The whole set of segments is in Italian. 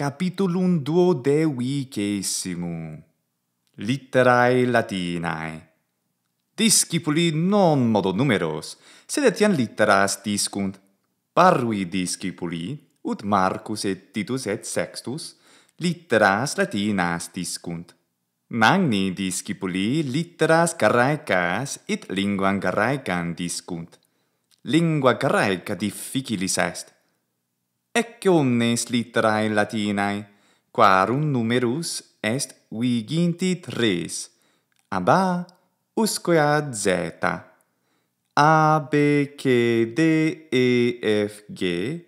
Capitulum duodecimum, litterae Latinae. Discipuli non modo numeros, sed etiam litteras discunt. Parvi discipuli, ut Marcus et Titus et Sextus, litteras Latinas discunt. Magni discipuli litteras Graecas et linguam Graecam discunt. Lingua Graeca difficilis est. Ecce omnes litterae Latinae, quarum numerus est viginti tres, ab A, usque ad zeta. A, B, C, D, E, F, G,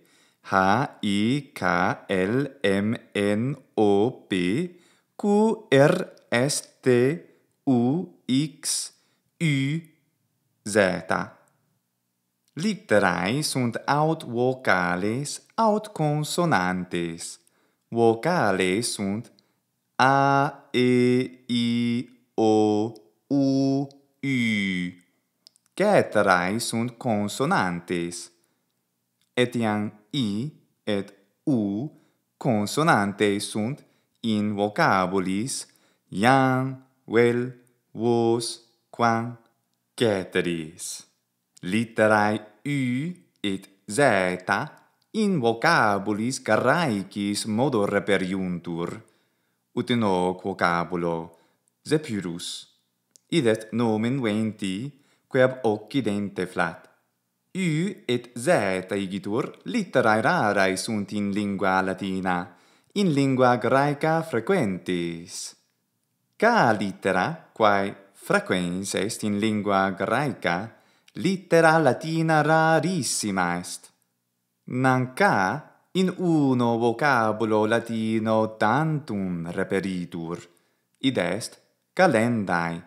H, I, K, L, M, N, O, P, Q, R, S, T, U, X, Y, Z. Litterae sunt aut vocales, aut consonantes. Vocales sunt A, E, I, O, U, Y. Ceterae sunt consonantes. Etiam I et U consonantes sunt in vocabulis iam, vel, vos, quam, ceteris. Litterae U et Z in vocabulis Graecis modo reperiuntur, ut in hoc vocabulo Zepyrus, id est nomen venti, quae ab occidente flat. U et Z igitur litterae rarae sunt in lingua Latina, in lingua Graeca frequentes. Ca littera, quae frequens est in lingua Graeca, littera Latina rarissima est. Nanca in uno vocabulo Latino tantum reperitur, id est calendae.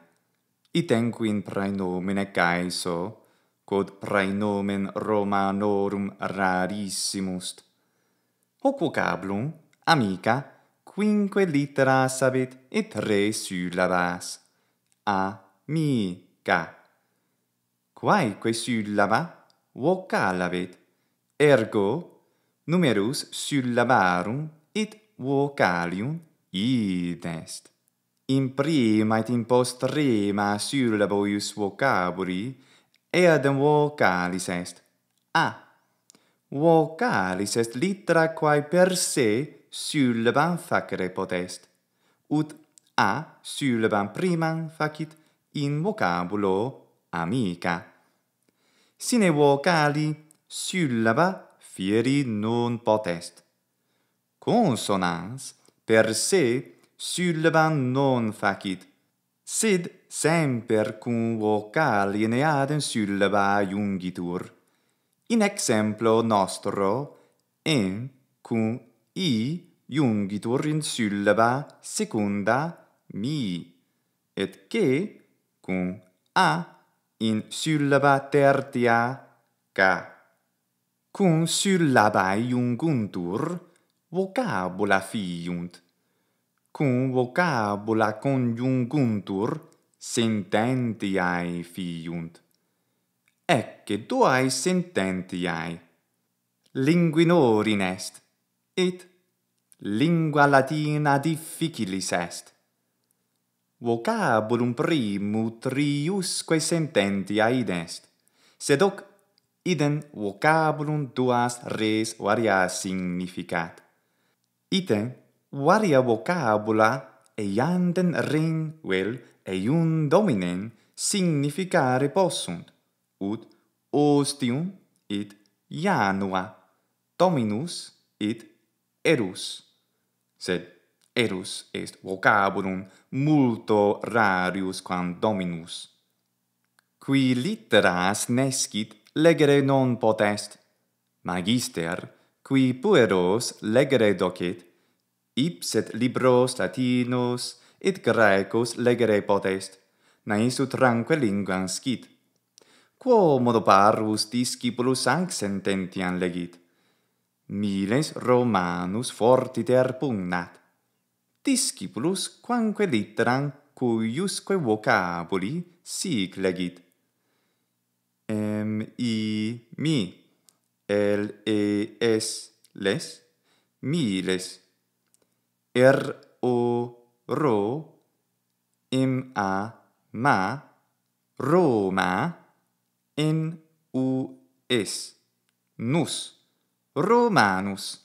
Itenquin praenomine Caeso, quod praenomen Romanorum rarissimust. Hoc vocabulum, amica, quinque litteras habet et tre syllabas. Amica. Quaeque syllaba vocal habet, ergo numerus syllabarum et vocalium id est. In prima et in postrema syllaboius vocabuli eadem vocalis est. A. Vocalis est littera quae per se syllabam facere potest, ut A syllabam primam facit in vocabulo amica. Sine vocali syllaba fieri non potest. Consonans per se syllabam non facit, sed semper cum vocali ne adem syllaba iungitur. In exemplo nostro, en cum i iungitur in syllaba secunda mi, et che cum a in syllaba tertia ca. Cum syllabae iunguntur, vocabula fiunt. Cum vocabula conjunguntur, sententiae fiunt. Ecce duae sententiae. Linguinorin est, et lingua Latina difficilis est. Vocabulum primum triusque sententiae id est, sed hoc idem vocabulum duas res varia significat. Ite varia vocabula eianden rem vel eium dominem significare possunt, ut ostium et janua, dominus et erus. Sed erus est vocabulum multo rarius quam dominus. Qui litteras nescit legere non potest. Magister, qui pueros legere docet, ipset libros latinos et graecos legere potest, nais ut ranque linguam scit. Quomodo parvus discipulus hanc sententiam legit? Miles Romanus fortiter pugnat. Discipulus quamque litteram cuiusque vocabuli sic legit. M, I, mi, L, E, S, les, miles, ro, ma, Roma, nus, Romanus.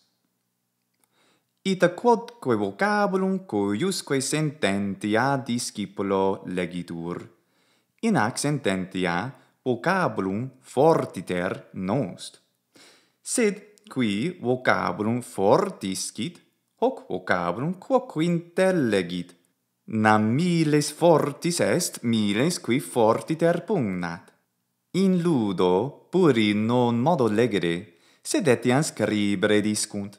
Ita quodque vocabulum cuiusque sententia discipulo legitur, in ac sententia vocabulum fortiter nost. Sed qui vocabulum fortiscit, hoc vocabulum quoque intellegit, nam miles fortis est miles qui fortiter pugnat. In ludo puri non modo legere, sed etiam scribere discunt,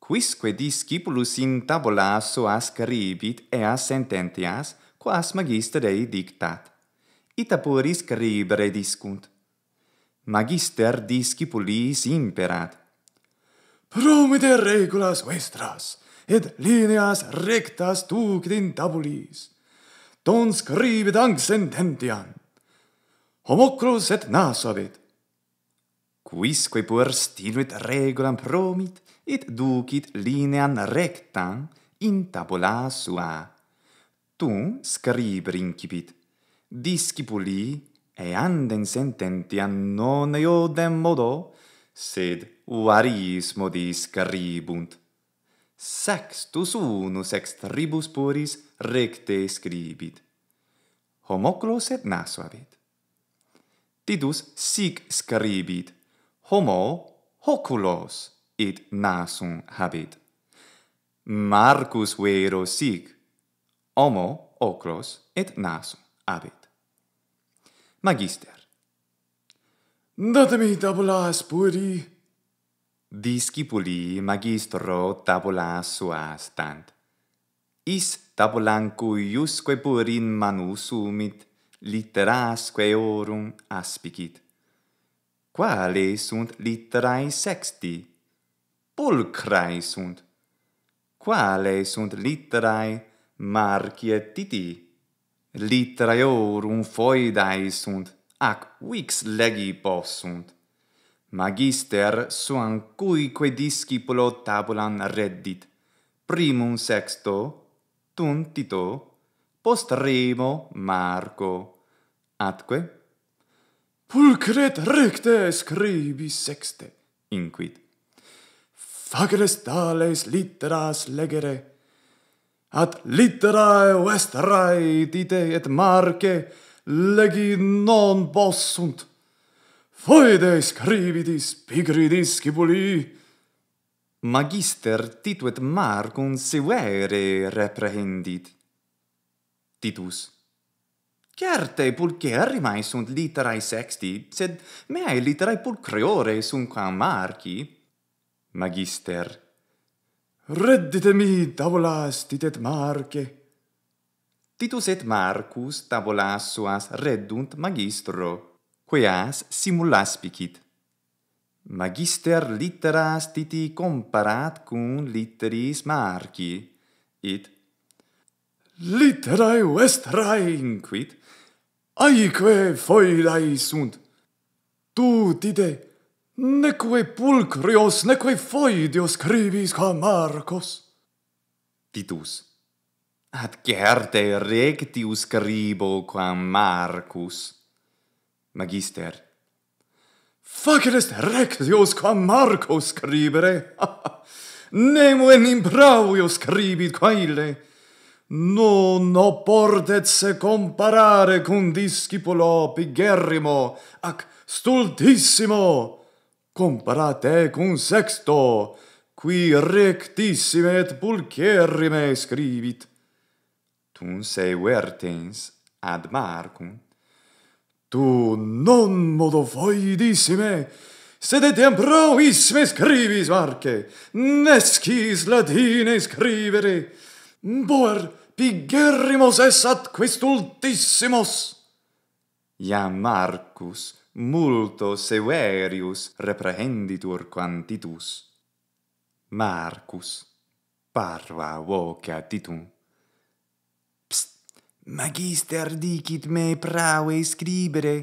quisque discipulus in tabula soa scribit eas sententias, quas magisterei dictat. Ita puri scribere discunt. Magister discipulis imperat. Promite regulas vestras, et lineas rectas ducit in tabulis. Ton scribit anc sententiam. Homoclus et nasabit. Quisque pur stiluit regulam promit, et ducit lineam rectam in tabula sua. Tum scriber incipit, discipuli eandem sententiam non eodem modo, sed variis modi scribunt. Sextus unus ex tribus puris recte scribit. Homoclus et nasuavit. Titus sic scribit, homo hoculos et nasum habet. Marcus vero sic, homo oclos et nasum habet. Magister. Datemi tabulas puri. Discipuli magistro tabulas suas stant. Is tabulam cuiusque pur in manu sumit, litterasque orum aspicit. Quale sunt litterae sexti? Pulcrae sunt. Quale sunt litterae marcietiti? Literaeorum foidae sunt, ac vix legi possunt. Magister suam cuique discipulo tabulam reddit, primum sexto, tum Tito, postremo Marco. Atque? Pulcret recte scribis sexte, inquit. Faceres tales litteras legere, at litterae vestrae dite et marce legi non possunt. Foede scribitis pigri discipuli. Magister Titu et Marcum severe reprehendit. Titus. Certe pulcherri mai sunt litterae sexti, sed meae litterae pulcreore sunquam marci. Magister. Redditemi tabulas ditet marce. Titus et Marcus tabulas suas reddunt magistro, queas simulaspicit. Magister litteras titi comparat cum litteris marci, et litterae vestrae inquit, aeque foidae sunt. Tu dite, neque pulcrios, neque foidios scribis qua Marcos. Titus. Ad certe rectius scribo qua Marcus. Magister. Facet est rectius qua Marcos scribere. Nemo in impravio scribit qua ille. Non opportet se comparare cum discipulo pigerrimo, ac stultissimo, comparate cum sexto, qui rectissime et pulcherrime scribit. Tum se vertens ad Marcum. Tu non modo foidissime, sed etiam provissime scribis Marce, nescis Latine scrivere, boer pigerrimos es ad quistultissimos. Iam Marcus multo severius reprehenditur quantitus. Marcus parva voca Titum. Psst, magister dicit me prave scribere,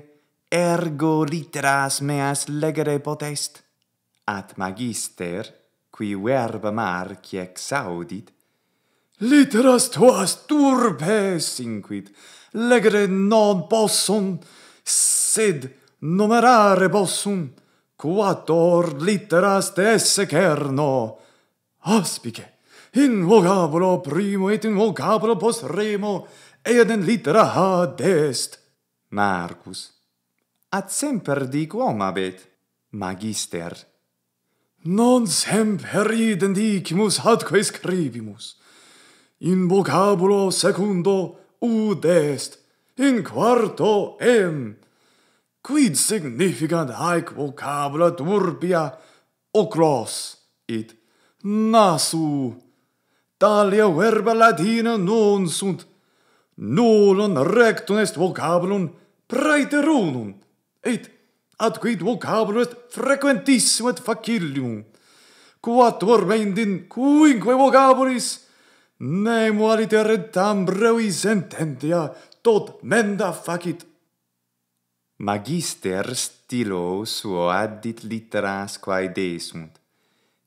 ergo litteras meas legere potest. At magister, qui verba marci exaudit, Literas tuas turpes inquit, legere non possum, sed numerare possum, quator litteras de esse cerno. Aspice, in vocabulo primo et in vocabulo postremo, eadem littera ad est. Marcus. Ad semper diquam habet, magister. Non semper idem dicimus atque scribimus. In vocabulo secundo ud est, in quarto em. Quid significant haec vocabula turbia oclos, et nasu. Talia verba latina non sunt, nullum rectum est vocabulum praeterunum, et adquid vocabulum est frequentissimum et facilium. Quatuor mendin quinque vocabulis, nemo aliter et tam brevi sententia tot menda facit. Magister stilo suo addit litteras quae desunt,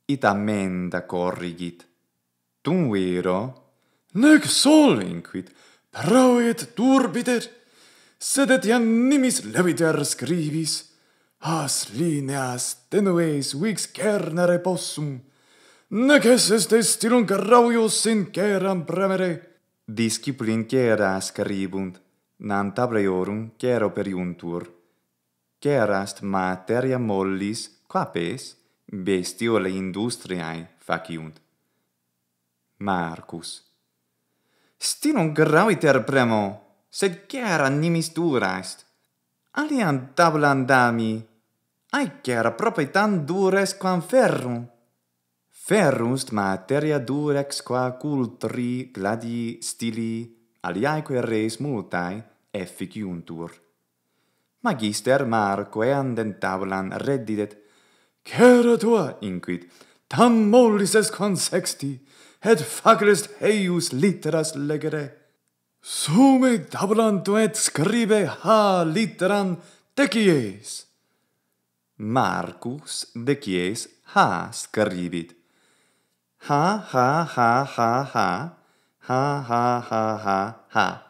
it amenda corrigit. Tum vero, nec sol inquit, proet turbiter, sed etiam nimis leviter scribis, as lineas tenues vix cernere possum, nec esses de stilum carravius in ceram premere. Disciplin cera scribunt, nam tableorum cero periuntur. Cerast materia mollis, quapes, bestiole industriae faciunt. Marcus. Stilum graviter premo, sed cera nimis dura est. Aliam tablam dami, aecer proprietam dures quam ferrum. Ferrust materia durex qua cultri gladii stili aliaeque res multae efficiuntur. Magister Marco eandem tablan reddidet, Cera tua, inquit, tam mollis est consexti, et facilest eius litteras legere. Sume tablan tu et scribe ha litteram decies. Marcus decies ha scribit. Ha, ha, ha, ha, ha, ha, ha, ha, ha, ha.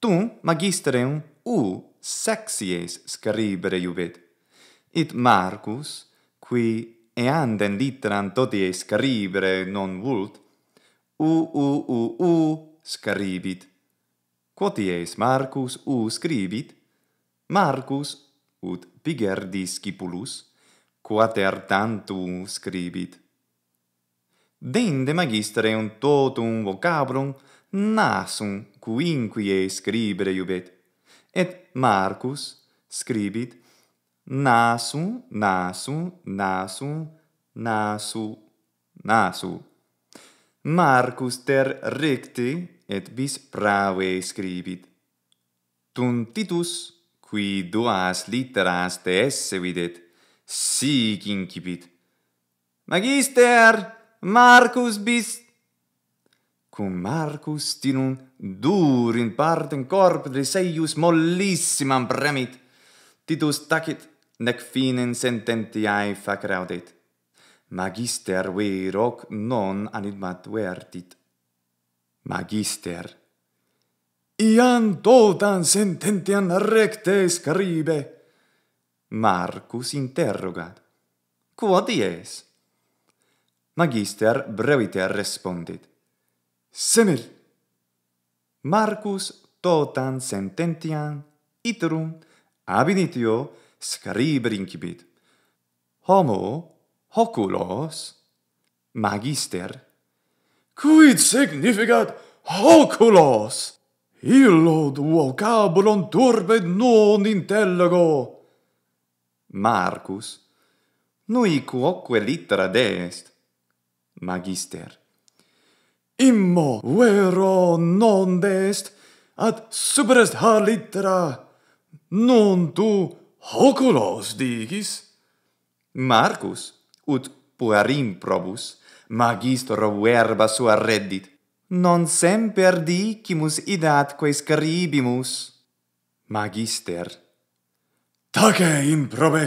Tu, magisterem, sexies scribere iubet. It Marcus, qui eandem litteram totie scribere non vult, scribit. Quoties Marcus scribit, Marcus, ut piger discipulus, quater tantum scribit. Dende magistere un totum vocabulum nasum quinquie scribere iubet, et Marcus scribit nasum, nasum, nasum, nasu, nasu. Marcus ter recte et bis prave scribit. Tum Titus, qui duas litteras de esse videt, sic incipit. Magister, Marcus bis. Cum Marcus stilum dur in partem corporis eius mollissimam premit, Titus tacit, nec finem sententiae facraudet. Magister veroc non animat vertit. Magister. Iam totam sententiam recte scribe. Marcus interrogat. Quod ies? Magister breviter respondit. Semel. Marcus totam sententiam iterum ab initio scribere incipit. Homo hoculos. Magister. Quid significat hoculos? Illo vocabulum turpe non intellego. Marcus. Nui quoque littera est. Magister. Immo vero non est, ad superest ha littera. Non tu hoculos digis? Marcus, ut puerim probus, magistro verba sua reddit. Non semper dicimus idatque scribimus. Magister. Tace improbe,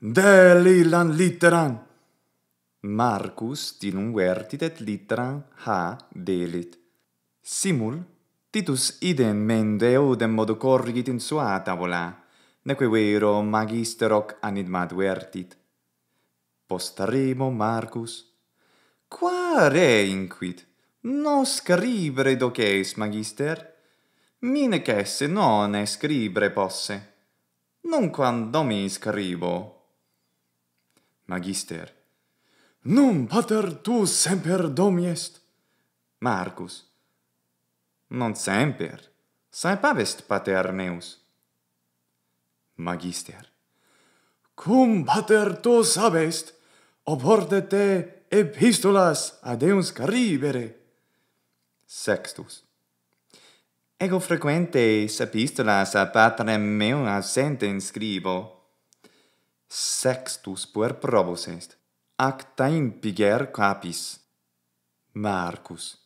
del illam litteram. Marcus tinum vertitet litteram H delit. Simul Titus idem mende odem modo corrigit in sua tavola, neque vero magisteroc anidmat vertit. Post remo Marcus: "Qua reinquit, no scribere doces, magister? Mine cesse non scribere posse, non quando mi scribo." Magister: "Num pater tu semper domiest." Marcus: "Non semper, saepavest pater meus." Magister: "Cum pater tu sabest, oporte te epistolas ad eum scribere." Sextus: "Ego frequentes epistolas ad patrem meum absentem scribo." Sextus puer probos est, acta impiger capis. Marcus: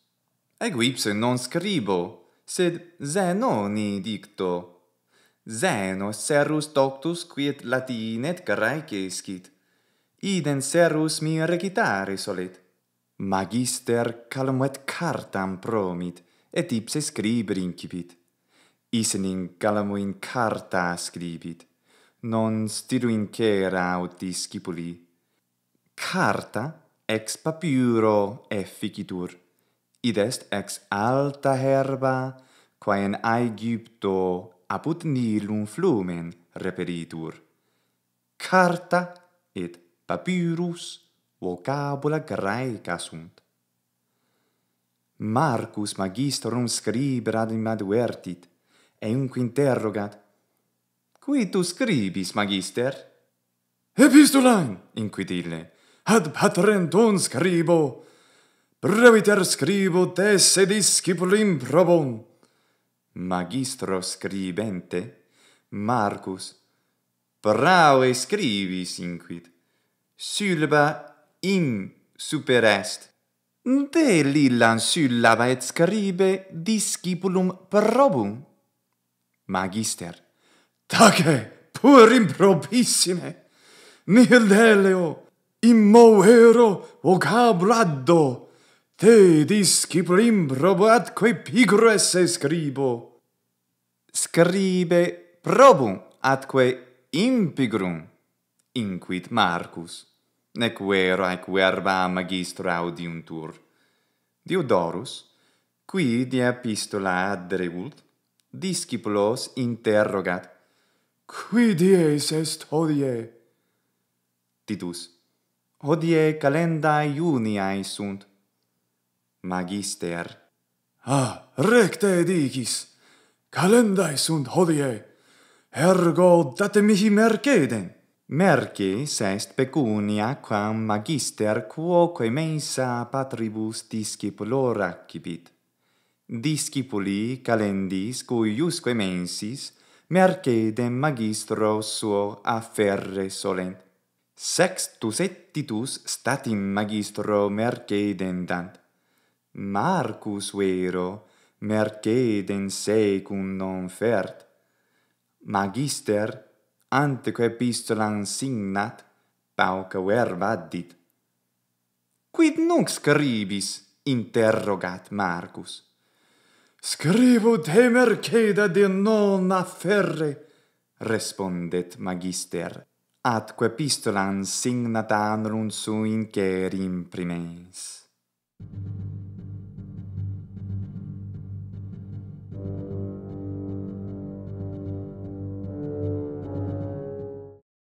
"Ego ipse non scribo, sed Zenoni dicto. Zeno serrus doctus quiet latinet graecescit. Idem serrus mi recitare solet." Magister calum et cartam promit, et ipse scribere incipit. Isenin calamo in carta scribit, non stiruincera autis scipuli. Carta ex papyro efficitur, id est ex alta herba, quae in Aegypto apud Nilum flumen reperitur. Carta et papyrus vocabula Graeca sunt." Marcus magistrum scribere advertit, eunque interrogat: "Qui tu scribis, magister?" "Epistolam," inquit ille, "ad patrem tuum scribo. Breviter scribo te sedis scipulim probum." Magistro scribente, Marcus: "Praue scribis," inquit, "syllaba in super est. De lillam syllaba et scribe discipulum probum." Magister: "Tace, pur improbissime! Nihil deleo, immovero vocabulado. Te discipul improbo atque pigro esse scribo." "Scribe probum atque impigrum," inquit Marcus, nec vero aec verba magistra audiuntur. Diodorus, qui de epistola adrevult, discipulos interrogat: "Qui dies est hodie?" Titus: "Hodie calendae Iuniae sunt." Magister: "Ah, recte dicis, calendae sunt hodie, ergo date mihi mercedem." Merces est pecunia quam magister quoque mensa patribus discipulor accipit. Discipuli calendis cuiusque mensis mercedem magistro suo afferre solent. Sextus et Titus statim magistro mercedem dant. Marcus vero mercedem secum non fert. Magister anteque epistolam signat pauca verba addit." "Quid nunc scribis?" interrogat Marcus. "Scribo te merceda de non afferre," respondet Magister, "atque epistolam signat annulum sui inceri imprimens."